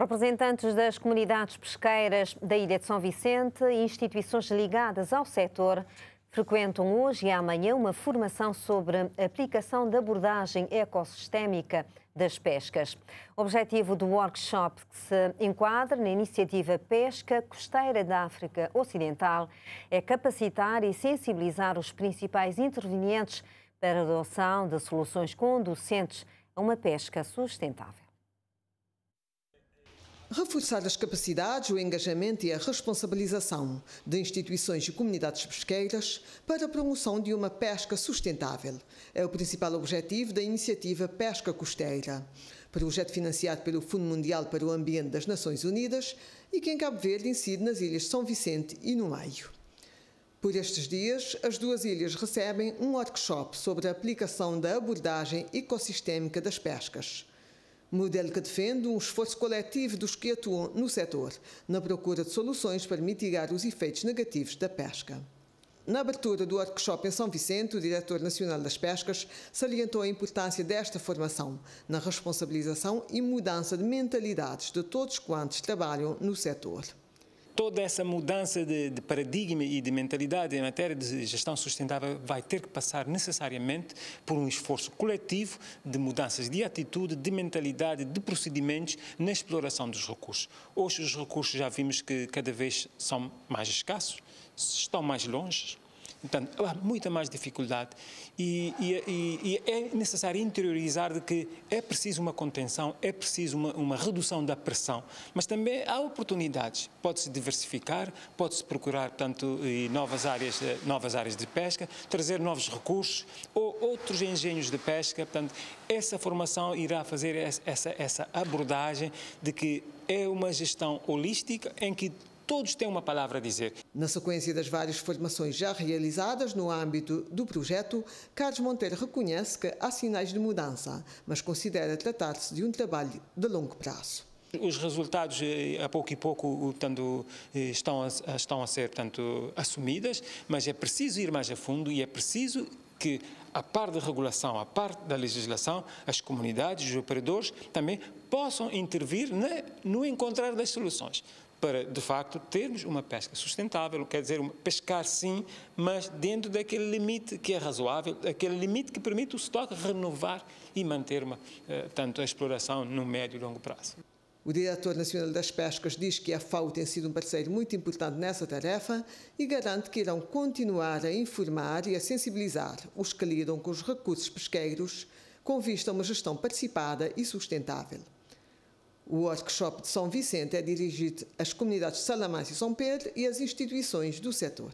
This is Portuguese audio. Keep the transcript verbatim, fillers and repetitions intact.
Representantes das comunidades pesqueiras da Ilha de São Vicente e instituições ligadas ao setor frequentam hoje e amanhã uma formação sobre a aplicação da abordagem ecossistémica das pescas. O objetivo do workshop, que se enquadra na iniciativa Pesca Costeira da África Ocidental, é capacitar e sensibilizar os principais intervenientes para a adoção de soluções conducentes a uma pesca sustentável. Reforçar as capacidades, o engajamento e a responsabilização de instituições e comunidades pesqueiras para a promoção de uma pesca sustentável é o principal objetivo da iniciativa Pesca Costeira, projeto financiado pelo Fundo Mundial para o Ambiente das Nações Unidas e que em Cabo Verde incide nas ilhas de São Vicente e no Maio. Por estes dias, as duas ilhas recebem um workshop sobre a aplicação da abordagem ecossistémica das pescas, modelo que defende um esforço coletivo dos que atuam no setor, na procura de soluções para mitigar os efeitos negativos da pesca. Na abertura do workshop em São Vicente, o diretor nacional das pescas salientou a importância desta formação na responsabilização e mudança de mentalidades de todos quantos trabalham no setor. Toda essa mudança de, de paradigma e de mentalidade em matéria de gestão sustentável vai ter que passar necessariamente por um esforço coletivo de mudanças de atitude, de mentalidade, de procedimentos na exploração dos recursos. Hoje os recursos já vimos que cada vez são mais escassos, estão mais longe. Portanto, há muita mais dificuldade e, e, e é necessário interiorizar de que é preciso uma contenção, é preciso uma, uma redução da pressão, mas também há oportunidades. Pode-se diversificar, pode-se procurar tanto novas áreas, novas áreas de pesca, trazer novos recursos ou outros engenhos de pesca. Portanto, essa formação irá fazer essa, essa abordagem de que é uma gestão holística em que todos têm uma palavra a dizer. Na sequência das várias formações já realizadas no âmbito do projeto, Carlos Monteiro reconhece que há sinais de mudança, mas considera tratar-se de um trabalho de longo prazo. Os resultados, a pouco e pouco, portanto, estão, a, estão a ser portanto, assumidas, mas é preciso ir mais a fundo e é preciso que, a par da regulação, a par da legislação, as comunidades, os operadores, também possam intervir no encontrar das soluções, para, de facto, termos uma pesca sustentável. Quer dizer, pescar sim, mas dentro daquele limite que é razoável, aquele limite que permite o estoque renovar e manter uma, tanto a exploração no médio e longo prazo. O diretor nacional das pescas diz que a F A O tem sido um parceiro muito importante nessa tarefa e garante que irão continuar a informar e a sensibilizar os que lidam com os recursos pesqueiros com vista a uma gestão participada e sustentável. O workshop de São Vicente é dirigido às comunidades de Salamãs e São Pedro e às instituições do setor.